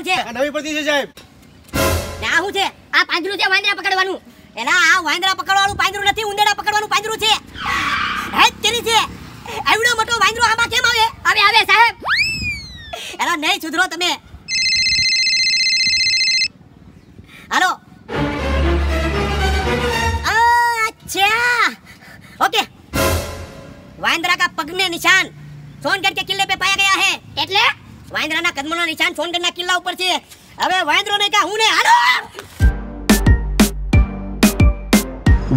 કોણ છે? નવી પડતી છે સાહેબ. ના હું છે. આ પાંદરું છે વાંદરા પકડવાનું. એલા આ વાંદરા પકડવાનું પાંદરું નથી, ઉંદરા પકડવાનું પાંદરું છે. હે તેરી છે. આવડો મોટો વાંદરો આમાં કેમ આવે? આવે આવે સાહેબ. એલા નહીં સુધરો તમે. હાલો. અચ્છા. ઓકે. वांदरा का पगने निशान सोनगढ़ के किले पे पाया गया है એટલે વાંદરાના કદમોનો નિશાન સોનગઢના કિલ્લા ઉપર છે. હવે વાંદરોને કા હું ને હાલો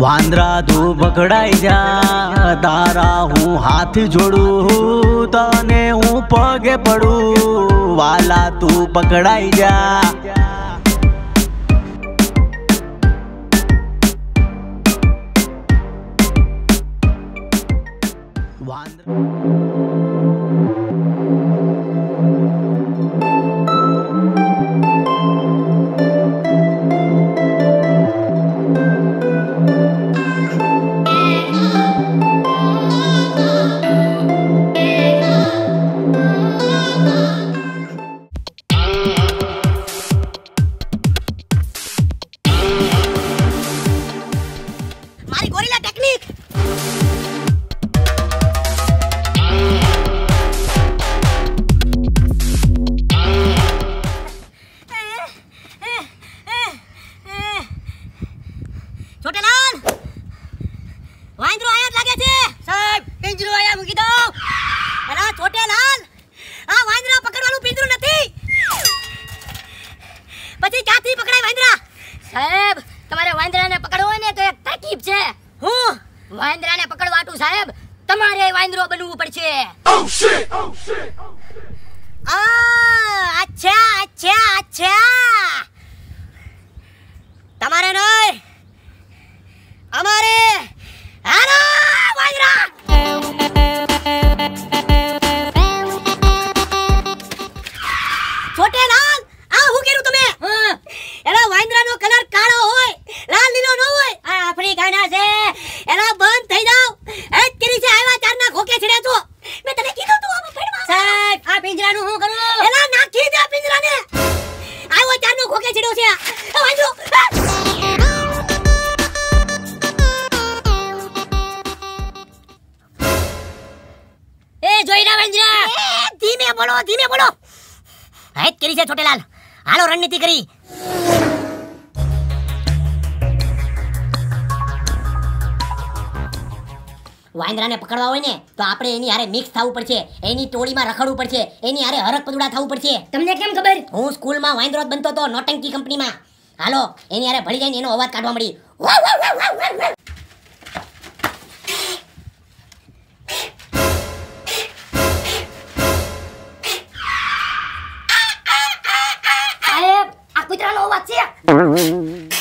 વાંદરા તું પકડાઈ જા તારા હું હાથ જોડું તને હું પગે પડું વાલા તું પકડાઈ જા વાંદરાને પકડવા હોય ને તો આપણે એની હારે મિક્સ થવું પડશે, એની ટોળીમાં રખડવું પડશે, એની હારે હરકપદુડા થવું પડશે. તમને કેમ ખબર? હું સ્કૂલમાં વાંદરો બનતો તો નોટંકી કંપનીમાં. હાલો એની હારે ભળી જઈને એનો અવાજ કાઢવા મળી. સાહેબ આ કૂતરાનો અવાજ છે.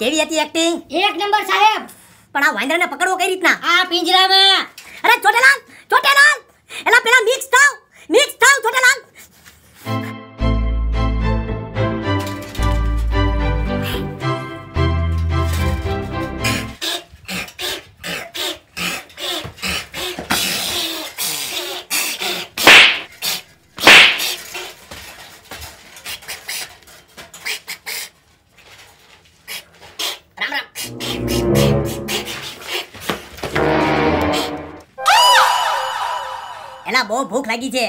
કેવી હતી એક્ટિંગ? એક નંબર સાહેબ. પણ આ વાંદરાને પકડવો કઈ રીતના? આ પિંજરામાં. અરે છોટેલાલ, છોટેલાલ એલા પેલા મિક્સ થાવ, મિક્સ થાવ છોટેલાલ. એલા બહુ ભૂખ લાગી છે.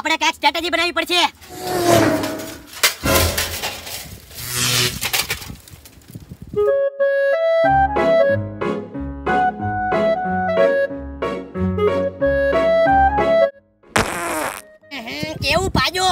આપણે કઈક સ્ટ્રેટેજી બનાવવી પડશે. કેવું પાજો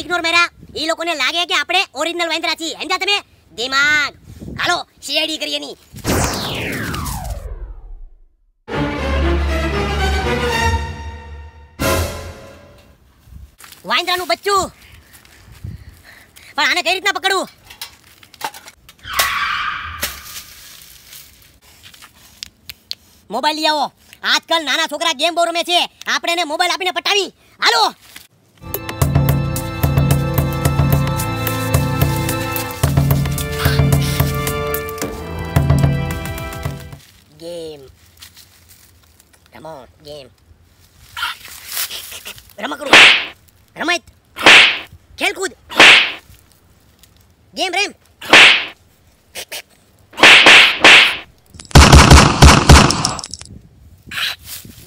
इग्नोर मेरा ई लोगों ने लागे के आपड़े ओरिजिनल वाइंदरा छी एंजा तमे दिमाग हालो सीआईडी करिए नी वाइंदरा नु बच्चू पर आने कई रीतना पकड़ू मोबाइल लिया हो आजकल नाना छोकरा गेम बोर में छे आपड़े ने मोबाइल आपने पटावी हालो गेम रमा करो रमायत खेल कूद गेम रेम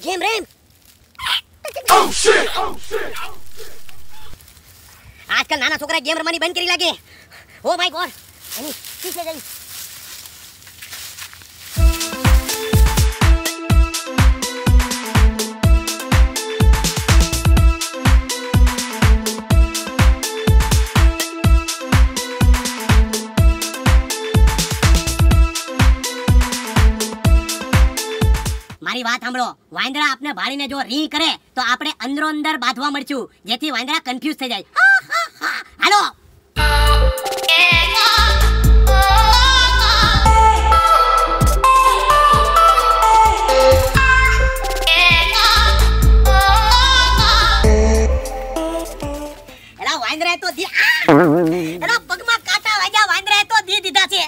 गेम रेम आजकल नाना छोकरा गेम रमानी बंद करी लागे ओ माय गॉड अनी पीछे जाई बात हमरो वाइंदरा आपने भाड़ी ने जो री करे तो आपने अंदरो अंदर बाधवा मरचू जेथी वाइंदरा कंफ्यूज થઈ જાય हेलो એલા વાઇંદરા તો દી એલા પગમાં કાંટા વાગ્યા વાઇંદરા તો દી દીધા છે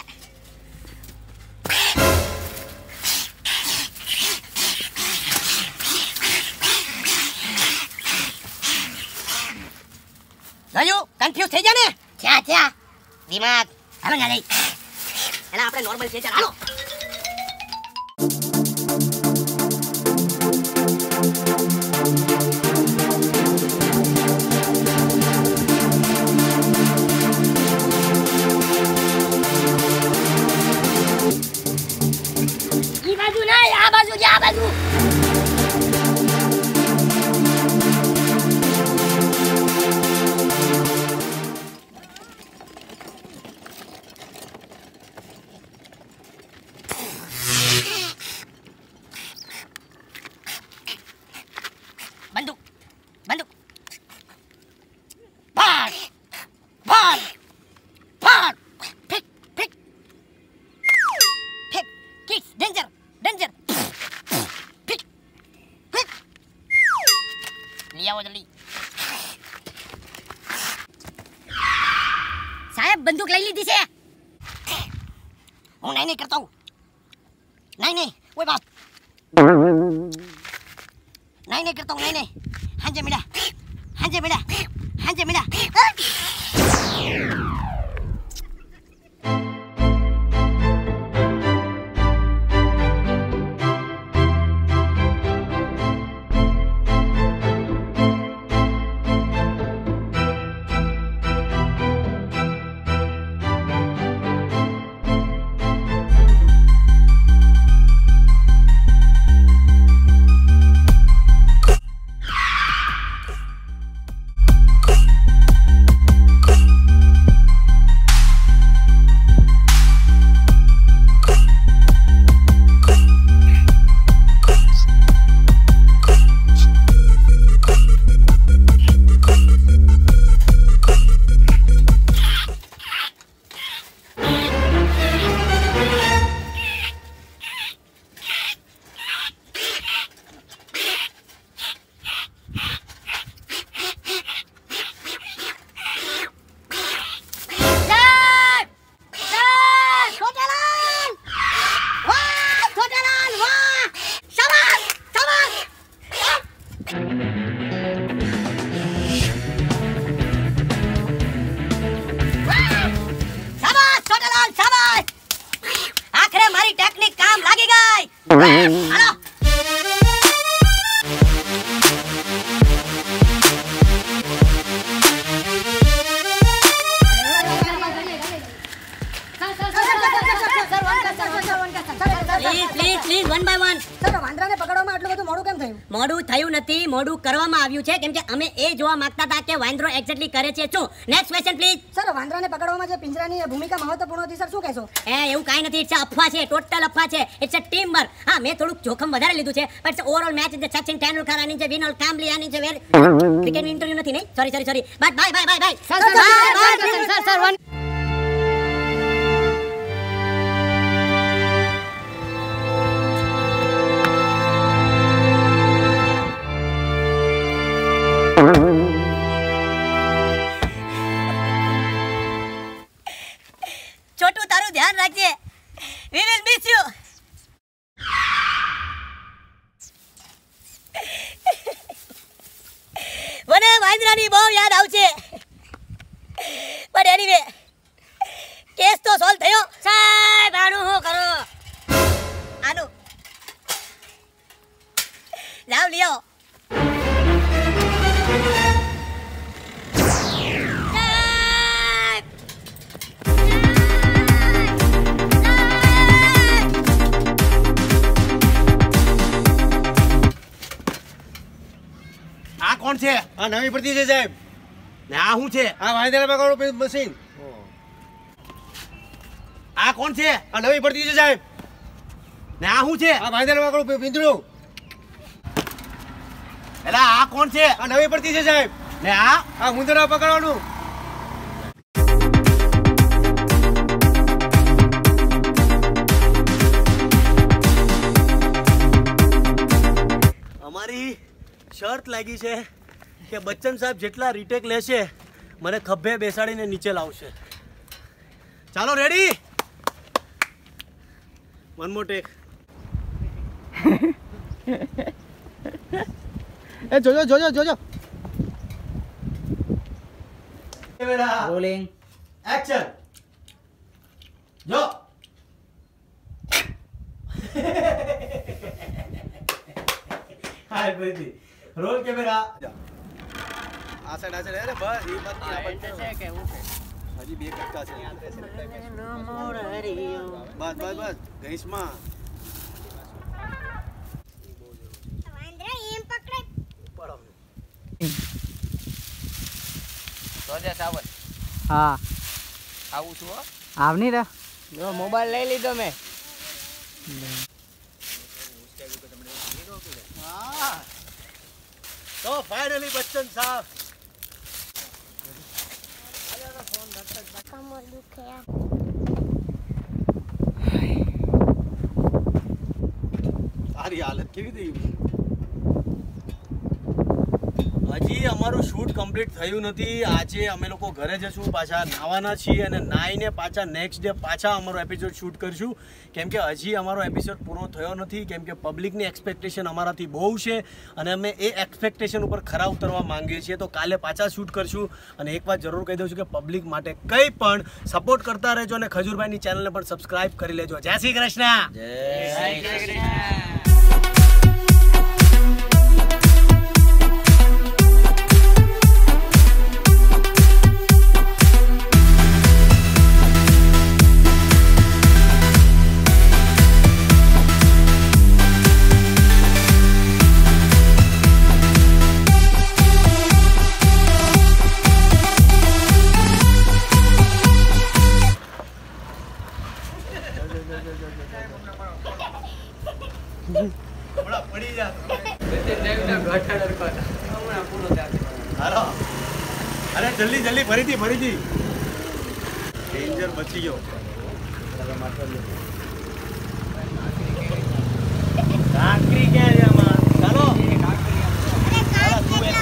ગયો કન્ફ્યુઝ થઈ જા ને ક્યાં ક્યાં દિમાગ હાલો ના લઈ એલા આપણે નોર્મલ છે ચાલ હાલો ઈ બાજુ નહીં આ બાજુ જા આ બાજુ बंदूक ले ली दिसे हूं नहीं करता हूं नहीं कोई बात नहीं करता हूं नहीं हाँ जी मिला મોડું થયું નથી, મોડું કરવામાં આવ્યું છે કેમ કે અમે એ જોવા માંગતા હતા કે વાંદરો એક્ઝેક્ટલી કરે છે શું. Next question please. સર વાંદરાને પકડવામાં જે પિંજરાની ભૂમિકા મહત્વપૂર્ણ હતી સર શું કહેશો? એ એવું કાઈ નથી, ઇટ્સ અફવા છે, ટોટલ અફવા છે, ઇટ્સ અ ટીમ વર્ક. હા મે થોડું જોખમ વધારે લીધું છે but overall match is Sachin Tendulkar આની જે વિનોલ કામલી આની જે ક્રિકેટ ઇન્ટરવ્યુ નથી ને. Sorry sorry sorry bye bye bye bye. Sir sir sir sir નવી પડતી છે સાહેબ. આ શું છે? આ વાંદરા પકડો મશીન. આ કોણ છે? આ નવી પડતી છે સાહેબ. ને આ શું છે? આ વાંદરા પકડો પિંજરું. એટલે આ કોણ છે? આ નવી પડતી છે સાહેબ. ને આ વાંદરા પકડવાનું. અમારી શર્ત લાગી છે કે બચ્ચન સાહેબ જેટલા રીટેક લેશે મને ખભે બેસાડીને નીચે લાવશે. ચાલો રેડી, વન મોર ટેક. એ જોજો જોજો જોજો. Camera rolling action. જો હાય બેટી, રોલ કેમેરા. આસડ આસડ અરે બસ એ મત આપણ છે કે ઓકે હજી બે કટકા છે. બસ બસ બસ ગઈશમાં વાંદરા એમ પકડે પડો સોજા સાવન. હા આવું છું હો. આવની રે નો મોબાઈલ લઈ લીધો મે. હા તો ફાઇનલી બચ્ચન સાહેબ તારી હાલત કેવી થઈ? હજી અમારું શૂટ કમ્પ્લીટ થયું નથી. આજે અમે લોકો ઘરે જશું, પાછા નાવાના છીએ અને નાહીને પાછા નેક્સ્ટ ડે પાછા અમારો એપિસોડ શૂટ કરીશું કેમ કે હજી અમારો એપિસોડ પૂરો થયો નથી કેમ કે પબ્લિકની એક્સપેક્ટેશન અમારાથી બહુ છે અને અમે એ એક્સપેક્ટેશન ઉપર ખરા ઉતરવા માંગીએ છીએ. તો કાલે પાછા શૂટ કરીશું અને એક વાત જરૂર કહી દઉં છું કે પબ્લિક માટે કંઈ પણ સપોર્ટ કરતા રહેજો અને ખજૂરભાઈની ચેનલને પણ સબસ્ક્રાઈબ કરી લેજો. જય શ્રી કૃષ્ણ. જય શ્રી કૃષ્ણ. ફરીથી ફરીથી ડેન્જર બચી ગયો. કાંકરી ક્યાં છે આમાં? ચાલો હું થયો વાગી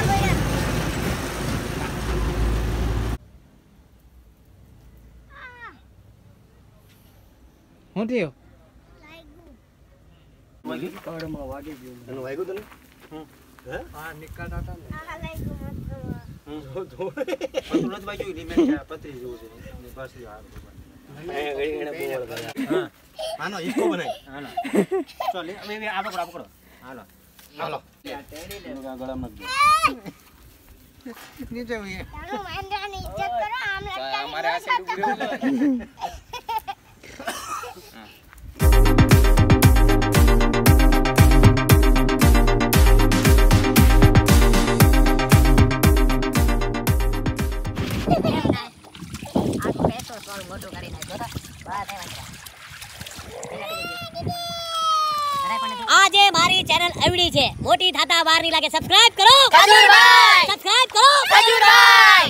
ગયો. વાગ્યું તને? હા નીકળતા હતા. હમણાં આજે મારી ચેનલ આવડી છે મોટી થાતા વાર ની લાગે સબસ્ક્રાઇબ કરો ખજૂર ભાઈ, સબસ્ક્રાઇબ કરો ખજૂર ભાઈ।